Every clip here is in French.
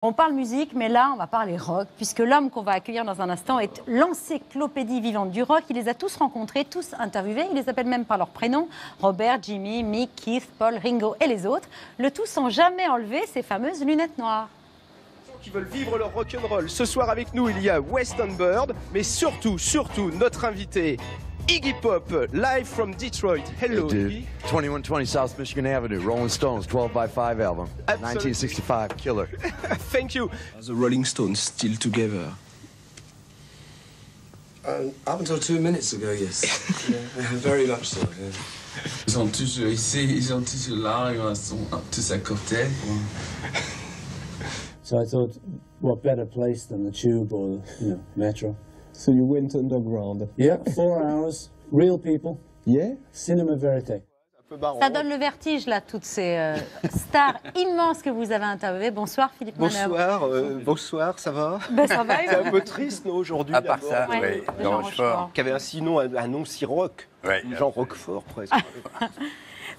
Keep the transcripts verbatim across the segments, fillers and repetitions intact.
On parle musique, mais là, on va parler rock, puisque l'homme qu'on va accueillir dans un instant est l'encyclopédie vivante du rock. Il les a tous rencontrés, tous interviewés. Il les appelle même par leur prénom, Robert, Jimmy, Mick, Keith, Paul, Ringo et les autres. Le tout sans jamais enlever ces fameuses lunettes noires. Qui veulent vivre leur rock'n'roll. Ce soir avec nous, il y a Western Bird, mais surtout, surtout, notre invité... Iggy Pop, live from Detroit. Hello, Iggy. twenty-one twenty South Michigan Avenue, Rolling Stones, twelve by five album. Absolutely. nineteen sixty-five, killer. Thank you. Are the Rolling Stones still together? Um, up until two minutes ago, yes. Yeah, very much so, yeah. Ils ont toujours ici, ils ont toujours là, ils sont tous à côté. So I thought, what better place than the tube or, you know, metro? So you went underground. Yeah, four hours, real people. Yeah, cinema verite. Ça donne le vertige, là, toutes ces euh, stars immenses que vous avez interviewées. Bonsoir, Philippe Manœuvre. Bonsoir, euh, bonsoir, ça va, ben, ça va. C'est un peu triste, non, aujourd'hui. À part ça, oui, ouais, non, je crois. Qui avait un, sinon, un, un nom si rock, ouais, genre Roquefort, presque.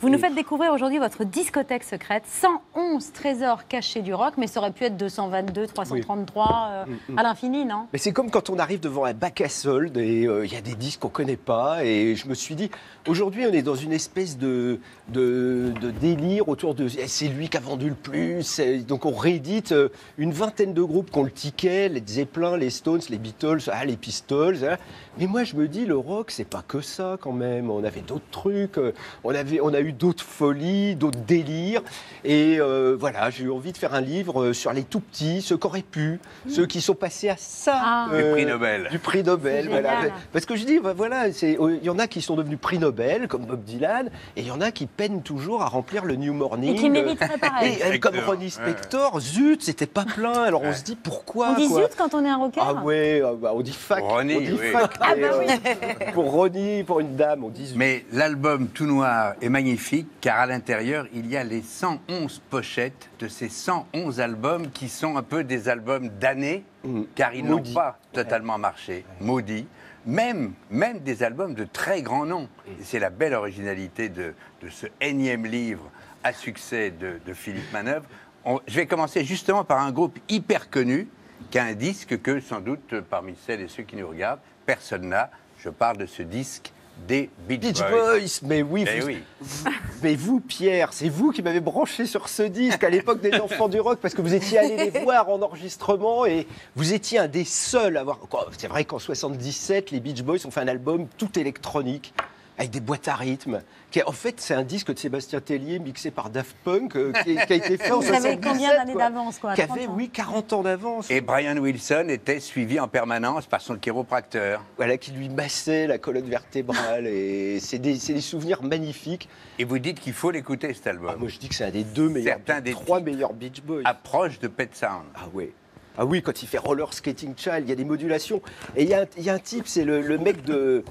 Vous nous faites découvrir aujourd'hui votre discothèque secrète, cent onze trésors cachés du rock, mais ça aurait pu être deux cent vingt-deux, trois cent trente-trois, euh, mm, mm. à l'infini, non? Mais c'est comme quand on arrive devant un bac à soldes et il euh, y a des disques qu'on ne connaît pas. Et je me suis dit, aujourd'hui, on est dans une espèce de, de, de délire autour de eh, c'est lui qui a vendu le plus. Et donc on réédite euh, une vingtaine de groupes qu'on le ticket, les Zeppelin, les Stones, les Beatles, ah, les Pistols. Ah. Mais moi, je me dis, le rock, c'est pas que ça quand même. On avait d'autres trucs, on, avait, on a eu d'autres folies, d'autres délires. Et euh, voilà, j'ai eu envie de faire un livre sur les tout petits, ceux qui auraient pu, mmh. ceux qui sont passés à ça. Ah. Euh, du prix Nobel. Du prix Nobel, voilà. Parce que je dis, ben voilà, il y en a qui sont devenus prix Nobel, comme Bob Dylan, et il y en a qui peinent toujours à remplir le New Morning. Et qui mériteraient pareil. Et, et, comme Ronnie Spector, ouais. Zut, c'était pas plein. Alors on se dit, pourquoi? On dit quoi, zut quand on est un rocker. Ah ouais, bah, on dit fuck. Ronnie, on dit oui. fuck, ah bah oui. euh, pour Ronnie, pour une dame, on dit zut. Mais l'album tout noir est magnifique. Car à l'intérieur, il y a les cent onze pochettes de ces cent onze albums qui sont un peu des albums damnés, mmh. car ils n'ont pas totalement ouais. marché, ouais. maudits, même, même des albums de très grands noms. Mmh. C'est la belle originalité de, de ce énième livre à succès de, de Philippe Manœuvre. On, je vais commencer justement par un groupe hyper connu qui a un disque que, sans doute, parmi celles et ceux qui nous regardent, personne n'a. Je parle de ce disque des Beach, Beach Boys. Boys. Mais oui, vous, oui. Vous, mais vous, Pierre, c'est vous qui m'avez branché sur ce disque à l'époque des Enfants du Rock, parce que vous étiez allé les voir en enregistrement et vous étiez un des seuls à avoir... C'est vrai qu'en soixante-dix-sept, les Beach Boys ont fait un album tout électronique, avec des boîtes à rythme. Qui a, en fait, c'est un disque de Sébastien Tellier mixé par Daft Punk euh, qui, qui a été fait en soixante-dix-sept. Vous avez combien d'années d'avance, quoi, quoi. Qui avait, oui, quarante ans d'avance. Et Brian Wilson était suivi en permanence par son chiropracteur. Voilà, qui lui massait la colonne vertébrale. Et c'est des, des souvenirs magnifiques. Et vous dites qu'il faut l'écouter, cet album. Ah, moi, je dis que c'est un des deux meilleurs, Certains des trois meilleurs Beach Boys. Approche de Pet Sound. Ah oui. Ah oui, quand il fait Roller Skating Child, il y a des modulations. Et il y, y a un type, c'est le, le mec de...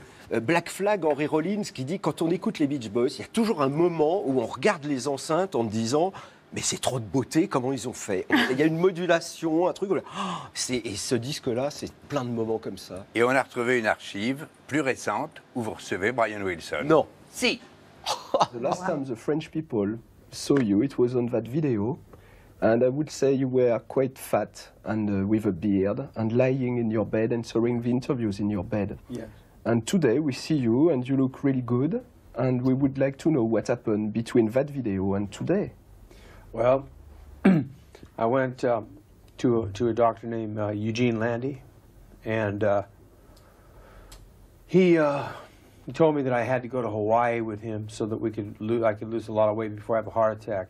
Black Flag, Henry Rollins, qui dit quand on écoute les Beach Boys, il y a toujours un moment où on regarde les enceintes en disant mais c'est trop de beauté, comment ils ont fait. Il y a une modulation, un truc. Oh, et ce disque-là, c'est plein de moments comme ça. Et on a retrouvé une archive plus récente où vous recevez Brian Wilson. Non. Si. The last time the French people saw you, it was on that video. And I would say you were quite fat and uh, with a beard and lying in your bed and answering the interviews in your bed. Yeah. And today we see you and you look really good and we would like to know what happened between that video and today. Well, I went uh, to, to a doctor named uh, Eugene Landy and uh, he, uh, he told me that I had to go to Hawaii with him so that we could lo I could lose a lot of weight before I have a heart attack.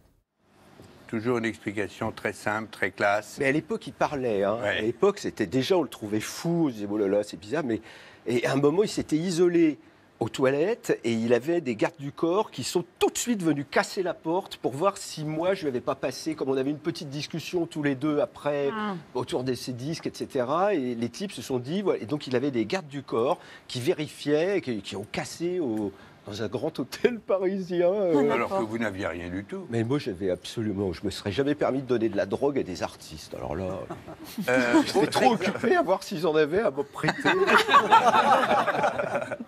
Toujours une explication très simple, très classe. Mais à l'époque, il parlait. Hein. Ouais. À l'époque, c'était déjà, on le trouvait fou. On se disait, oh là là, c'est bizarre. Mais et à un moment, il s'était isolé aux toilettes et il avait des gardes du corps qui sont tout de suite venus casser la porte pour voir si moi, je ne lui avais pas passé. Comme on avait une petite discussion tous les deux après, ah. autour de ses disques, et cetera. Et les types se sont dit... Voilà. Et donc, il avait des gardes du corps qui vérifiaient, qui, qui ont cassé au... dans un grand hôtel parisien. Euh... Alors que vous n'aviez rien du tout. Mais moi, j'avais absolument... Je me serais jamais permis de donner de la drogue à des artistes. Alors là... Euh, J'étais trop occupé à voir s'ils en avaient à me prêter.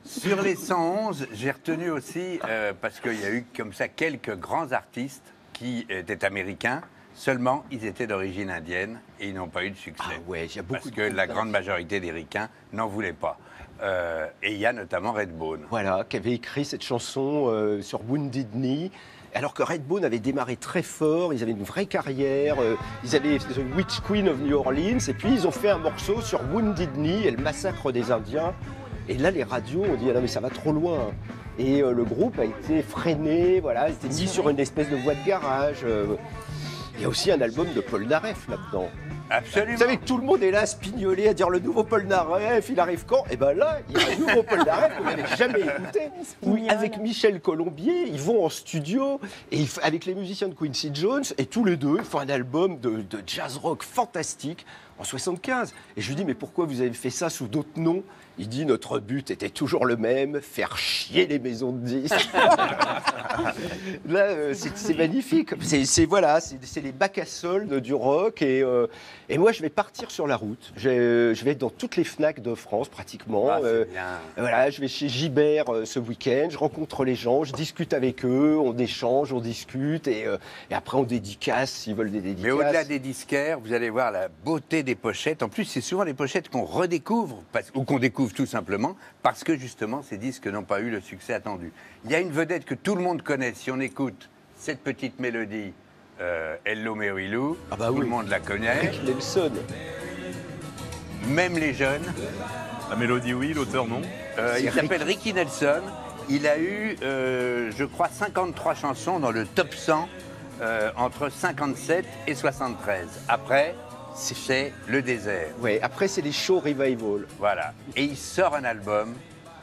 Sur les cent onze, j'ai retenu aussi, euh, parce qu'il y a eu comme ça quelques grands artistes qui étaient américains, Seulement, ils étaient d'origine indienne et ils n'ont pas eu de succès. Ah ouais, y a beaucoup parce de que la grande majorité des ricains n'en voulaient pas. Euh, et il y a notamment Redbone. Voilà, qui avait écrit cette chanson euh, sur Wounded Knee. Alors que Redbone avait démarré très fort, ils avaient une vraie carrière, euh, ils avaient The Witch Queen of New Orleans, et puis ils ont fait un morceau sur Wounded Knee et le massacre des Indiens. Et là, les radios ont dit ah « non mais ça va trop loin ». Et euh, le groupe a été freiné, voilà, il était mis sur une espèce de voie de garage. Euh, il y a aussi un album de Paul Naref là-dedans. Absolument. Vous savez que tout le monde est là à spignoler, à dire le nouveau Paul Naref, il arrive quand? Et bien là, il y a un nouveau Paul Naref que vous n'avez jamais écouté. Où, avec Michel Colombier, ils vont en studio et avec les musiciens de Quincy Jones et tous les deux, ils font un album de, de jazz rock fantastique en soixante-quinze. Et je lui dis mais pourquoi vous avez fait ça sous d'autres noms? Il dit notre but était toujours le même, faire chier les maisons de disques. Là, c'est magnifique. C'est voilà, c'est les bacs à soldes du rock et euh, et moi, je vais partir sur la route. Je, je vais être dans toutes les FNAC de France, pratiquement. Ah, euh, voilà, je vais chez Gibert euh, ce week-end. Je rencontre les gens, je discute avec eux, on échange, on discute. Et, euh, et après, on dédicace s'ils veulent des dédicaces. Mais au-delà des disquaires, vous allez voir la beauté des pochettes. En plus, c'est souvent les pochettes qu'on redécouvre, parce, ou qu'on découvre tout simplement, parce que, justement, ces disques n'ont pas eu le succès attendu. Il y a une vedette que tout le monde connaît. Si on écoute cette petite mélodie, Euh, Hello Mary Lou, ah bah tout oui. le monde la connaît. Ricky Nelson. Même les jeunes. La mélodie, oui, l'auteur, non. Euh, il s'appelle Ricky Nelson. Il a eu, euh, je crois, cinquante-trois chansons dans le top cent euh, entre cinquante-sept et soixante-treize. Après, c'est le désert. Oui, après, c'est les shows revival. Voilà. Et il sort un album.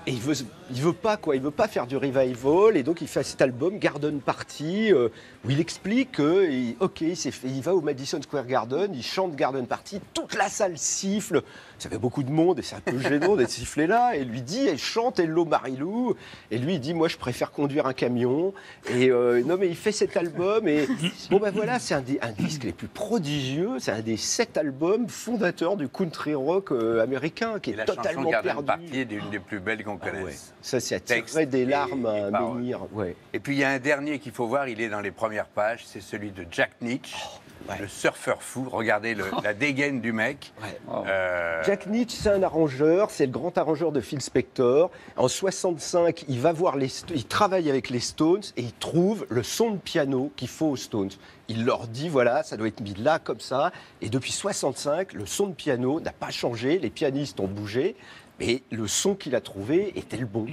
Et il veut, il veut pas quoi, il veut pas faire du revival et donc il fait cet album Garden Party euh, où il explique que il, ok, il, s'est fait, il va au Madison Square Garden, il chante Garden Party, toute la salle siffle, ça fait beaucoup de monde et c'est un peu gênant d'être sifflé là et lui dit, elle chante Hello Mary Lou et lui il dit moi je préfère conduire un camion et euh, non mais il fait cet album et bon ben voilà c'est un des un disque les plus prodigieux, c'est un des sept albums fondateurs du country rock euh, américain qui est et la totalement perdu. Garden Party est une des plus belles qu'on Ah ouais. Ça, c'est attirer des larmes et, à un menhir. Ouais. Et puis, il y a un dernier qu'il faut voir, il est dans les premières pages, c'est celui de Jack Nietzsche, oh, ouais. le surfeur fou. Regardez le, oh. la dégaine du mec. Ouais. Oh. Euh... Jack Nietzsche, c'est un arrangeur, c'est le grand arrangeur de Phil Spector. En soixante-cinq, il va voir les, il travaille avec les Stones et il trouve le son de piano qu'il faut aux Stones. Il leur dit, voilà, ça doit être mis là, comme ça. Et depuis soixante-cinq, le son de piano n'a pas changé, les pianistes ont bougé. Mais le son qu'il a trouvé était le bon.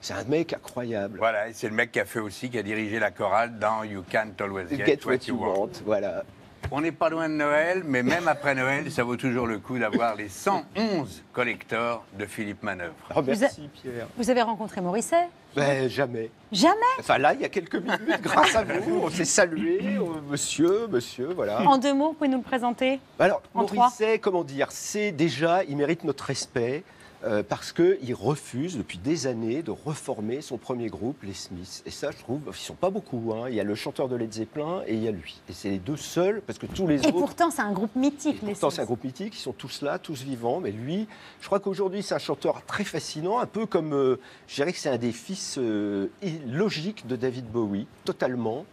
C'est un mec incroyable. Voilà, et c'est le mec qui a fait aussi, qui a dirigé la chorale dans You Can't Always Get, get What, what You Want. want. Voilà. On n'est pas loin de Noël, mais même après Noël, ça vaut toujours le coup d'avoir les cent onze collectors de Philippe Manœuvre. Oh, merci vous a... Pierre. Vous avez rencontré Morisset? Ben, jamais. Jamais? Enfin là, il y a quelques minutes, grâce à vous, on s'est salué, monsieur, monsieur, voilà. En deux mots, vous pouvez nous le présenter? Alors, en Morisset, trois. comment dire, c'est déjà, il mérite notre respect. Euh, parce qu'il refuse depuis des années de reformer son premier groupe, les Smiths. Et ça, je trouve, ils ne sont pas beaucoup. Hein. Il y a le chanteur de Led Zeppelin et il y a lui. Et c'est les deux seuls, parce que tous les et autres... Et pourtant, c'est un groupe mythique, les Smiths. Pourtant, c'est un groupe mythique, ils sont tous là, tous vivants. Mais lui, je crois qu'aujourd'hui, c'est un chanteur très fascinant, un peu comme... Euh, je dirais que c'est un des fils euh, logiques de David Bowie, totalement.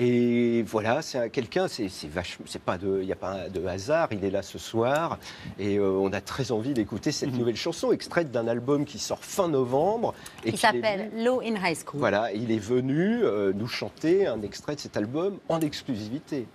Et voilà, c'est quelqu'un, c'est vachement, c'est pas de, il n'y a pas de hasard, il est là ce soir et euh, on a très envie d'écouter cette nouvelle chanson extraite d'un album qui sort fin novembre. Et qui s'appelle Low in High School. Voilà, il est venu euh, nous chanter un extrait de cet album en exclusivité.